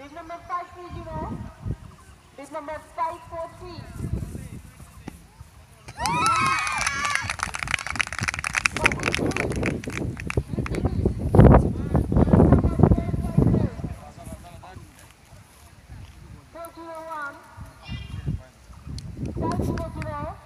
Bid number 530. Bid number 543. Thank you.